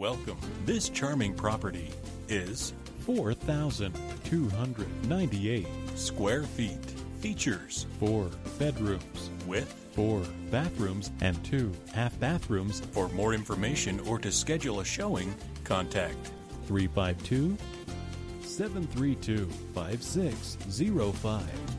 Welcome. This charming property is 4,298 square feet. Features 4 bedrooms with 4 bathrooms and 2 half bathrooms. For more information or to schedule a showing, contact 352-732-5605.